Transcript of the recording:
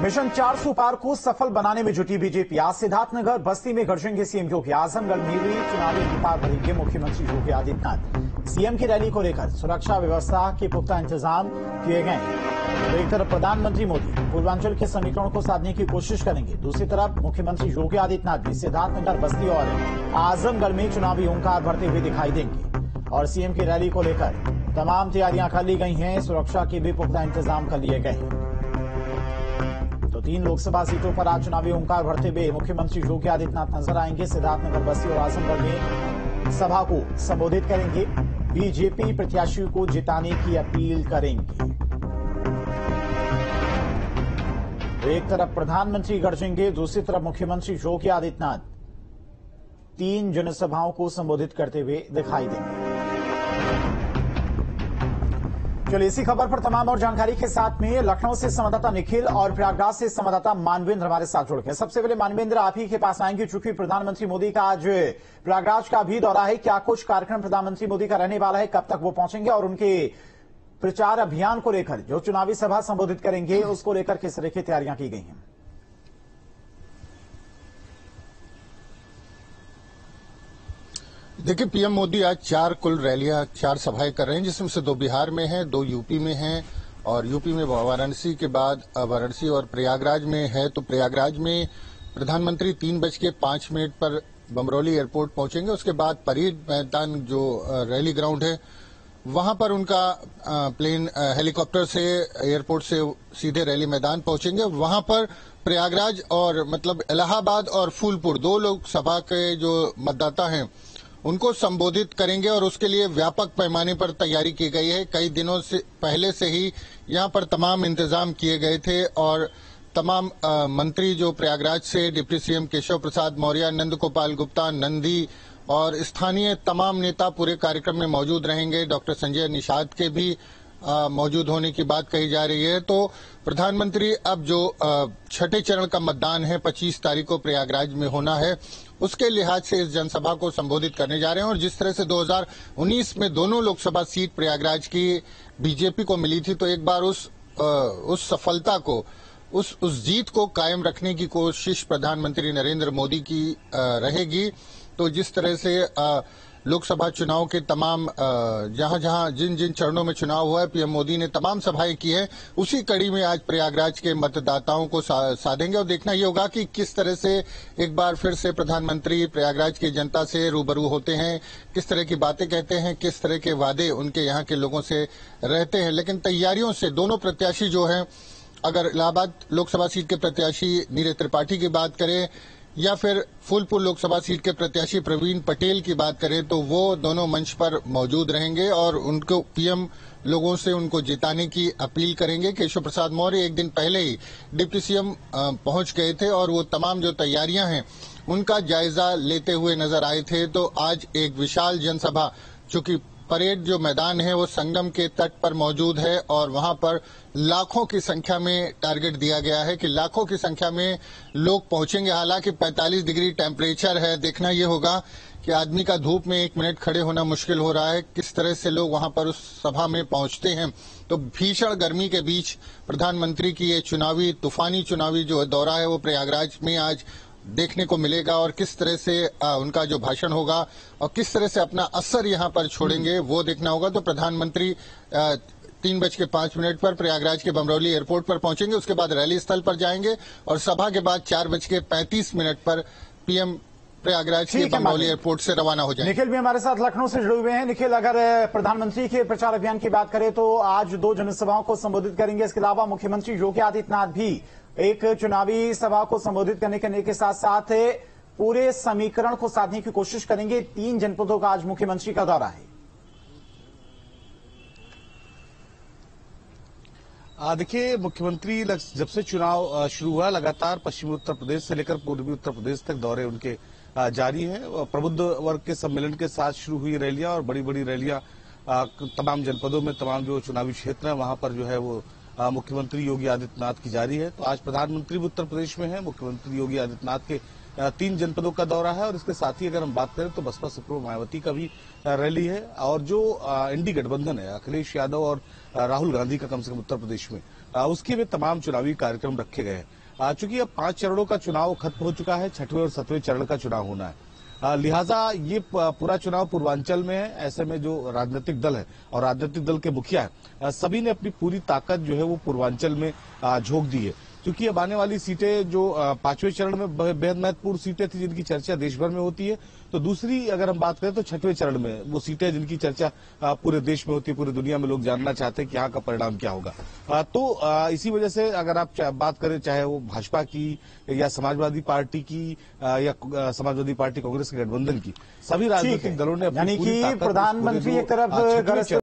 Mission 400 पार को सफल बनाने में जुटी बीजेपी। आज सिद्धार्थनगर बस्ती में गरजेंगे सीएम योगी। आजमगढ़ में भी चुनावी प्रचार करेंगे मुख्यमंत्री योगी आदित्यनाथ। सीएम की रैली को लेकर सुरक्षा व्यवस्था के पुख्ता इंतजाम किए गए। तो एक तरफ प्रधानमंत्री मोदी पूर्वांचल के समीकरण को साधने की कोशिश करेंगे, दूसरी तरफ मुख्यमंत्री योगी आदित्यनाथ भी सिद्धार्थनगर, बस्ती और आजमगढ़ में चुनावी ओंकार भरते हुए दिखाई देंगे। और सीएम की रैली को लेकर तमाम तैयारियां कर ली गई हैं, सुरक्षा के भी पुख्ता इंतजाम कर लिए गए। तो 3 लोकसभा सीटों पर आज चुनावी ओंकार भरते हुए मुख्यमंत्री योगी आदित्यनाथ नजर आएंगे। सिद्धार्थनगर, बस्ती और आजमगढ़ में सभा को संबोधित करेंगे। बीजेपी प्रत्याशियों को जिताने की अपील करेंगे। तो एक तरफ प्रधानमंत्री गरजेंगे, दूसरी तरफ मुख्यमंत्री योगी आदित्यनाथ 3 जनसभाओं को संबोधित करते हुए दिखाई देंगे। चलिए इसी खबर पर तमाम और जानकारी के साथ में लखनऊ से संवाददाता निखिल और प्रयागराज से संवाददाता मानवेंद्र हमारे साथ जुड़ गए। सबसे पहले मानवेंद्र, आप ही के पास आएंगे, चूंकि प्रधानमंत्री मोदी का आज प्रयागराज का भी दौरा है। क्या कुछ कार्यक्रम प्रधानमंत्री मोदी का रहने वाला है, कब तक वो पहुंचेंगे और उनके प्रचार अभियान को लेकर जो चुनावी सभा संबोधित करेंगे उसको लेकर किस तरह की तैयारियां की गई हैं? देखिए, पीएम मोदी आज 4 सभाएं कर रहे हैं, जिसमें से 2 बिहार में हैं, 2 यूपी में हैं। और यूपी में वाराणसी के बाद वाराणसी और प्रयागराज में है। तो प्रयागराज में प्रधानमंत्री 3:05 पर बमरोली एयरपोर्ट पहुंचेंगे। उसके बाद परेड मैदान जो रैली ग्राउंड है वहां पर उनका हेलीकॉप्टर से एयरपोर्ट से सीधे रैली मैदान पहुंचेंगे। वहां पर प्रयागराज और इलाहाबाद और फूलपुर 2 लोकसभा के जो मतदाता हैं उनको संबोधित करेंगे। और उसके लिए व्यापक पैमाने पर तैयारी की गई है। कई दिनों से पहले से ही यहां पर तमाम इंतजाम किए गए थे। और तमाम मंत्री जो प्रयागराज से डिप्टी सीएम केशव प्रसाद मौर्य, नंद गोपाल गुप्ता नंदी और स्थानीय तमाम नेता पूरे कार्यक्रम में मौजूद रहेंगे। डॉक्टर संजय निषाद के भी मौजूद होने की बात कही जा रही है। तो प्रधानमंत्री अब जो 6ठे चरण का मतदान है 25 तारीख को प्रयागराज में होना है, उसके लिहाज से इस जनसभा को संबोधित करने जा रहे हैं। और जिस तरह से 2019 में दोनों लोकसभा सीट प्रयागराज की बीजेपी को मिली थी, तो एक बार उस सफलता को, उस जीत को कायम रखने की कोशिश प्रधानमंत्री नरेंद्र मोदी की रहेगी। तो जिस तरह से लोकसभा चुनाव के तमाम जिन चरणों में चुनाव हुआ है, पीएम मोदी ने तमाम सभाएं की है, उसी कड़ी में आज प्रयागराज के मतदाताओं को साधेंगे। और देखना ये होगा कि किस तरह से एक बार फिर से प्रधानमंत्री प्रयागराज की जनता से रूबरू होते हैं, किस तरह की बातें कहते हैं, किस तरह के वादे उनके यहाँ के लोगों से रहते हैं। लेकिन तैयारियों से दोनों प्रत्याशी जो हैं, अगर इलाहाबाद लोकसभा सीट के प्रत्याशी नीरज त्रिपाठी की बात करें या फिर फूलपुर लोकसभा सीट के प्रत्याशी प्रवीण पटेल की बात करें, तो वो दोनों मंच पर मौजूद रहेंगे और उनको पीएम लोगों से उनको जिताने की अपील करेंगे। केशव प्रसाद मौर्य एक दिन पहले ही डिप्टी सीएम पहुंच गए थे और वो तमाम जो तैयारियां हैं उनका जायजा लेते हुए नजर आए थे। तो आज एक विशाल जनसभा, चूंकि परेड जो मैदान है वो संगम के तट पर मौजूद है और वहां पर लाखों की संख्या में टारगेट दिया गया है कि लाखों की संख्या में लोग पहुंचेंगे। हालांकि 45 डिग्री टेम्परेचर है। देखना ये होगा कि आदमी का धूप में 1 मिनट खड़े होना मुश्किल हो रहा है, किस तरह से लोग वहां पर उस सभा में पहुंचते हैं। तो भीषण गर्मी के बीच प्रधानमंत्री की ये तूफानी चुनावी जो दौरा है वो प्रयागराज में आज देखने को मिलेगा। और किस तरह से उनका जो भाषण होगा और किस तरह से अपना असर यहां पर छोड़ेंगे वो देखना होगा। तो प्रधानमंत्री 3:05 पर प्रयागराज के बमरोली एयरपोर्ट पर पहुंचेंगे, उसके बाद रैली स्थल पर जाएंगे और सभा के बाद 4:35 पर पीएम प्रयागराज के बमरोली एयरपोर्ट से रवाना हो जाएंगे। निखिल भी हमारे साथ लखनऊ से जुड़े हुए हैं। निखिल, अगर प्रधानमंत्री के प्रचार अभियान की बात करें तो आज 2 जनसभाओं को संबोधित करेंगे। इसके अलावा मुख्यमंत्री योगी आदित्यनाथ भी एक चुनावी सभा को संबोधित करने के साथ साथ पूरे समीकरण को साधने की कोशिश करेंगे। 3 जनपदों का आज मुख्यमंत्री का दौरा है। देखिए, मुख्यमंत्री जब से चुनाव शुरू हुआ लगातार पश्चिमी उत्तर प्रदेश से लेकर पूर्वी उत्तर प्रदेश तक दौरे उनके जारी है। प्रबुद्ध वर्ग के सम्मेलन के साथ शुरू हुई रैलियां और बड़ी बड़ी रैलियां तमाम जनपदों में, तमाम जो चुनावी क्षेत्र है वहां पर जो है वो मुख्यमंत्री योगी आदित्यनाथ की जारी है। तो आज प्रधानमंत्री उत्तर प्रदेश में है, मुख्यमंत्री योगी आदित्यनाथ के 3 जनपदों का दौरा है। और इसके साथ ही अगर हम बात करें तो बसपा सुप्रीमो मायावती का भी रैली है। और जो एनडी गठबंधन है, अखिलेश यादव और राहुल गांधी का कम से कम उत्तर प्रदेश में उसके भी तमाम चुनावी कार्यक्रम रखे गए हैं। चूंकि अब 5 चरणों का चुनाव खत्म हो चुका है, 6वें और 7वें चरण का चुनाव होना है, लिहाजा ये पूरा चुनाव पूर्वांचल में है। ऐसे में जो राजनीतिक दल है और राजनीतिक दल के मुखिया है, सभी ने अपनी पूरी ताकत जो है वो पूर्वांचल में झोंक दी है, क्योंकि अब आने वाली सीटें जो 5वें चरण में बेहद महत्वपूर्ण सीटें थी जिनकी चर्चा देश भर में होती है, तो दूसरी अगर हम बात करें तो 6वें चरण में वो सीटें जिनकी चर्चा पूरे देश में होती है, पूरी दुनिया में लोग जानना चाहते हैं कि यहाँ का परिणाम क्या होगा। तो इसी वजह से अगर आप बात करें, चाहे वो भाजपा की या समाजवादी पार्टी की या समाजवादी पार्टी कांग्रेस के गठबंधन की, सभी राजनीतिक दलों ने अपनी पूरी ताकत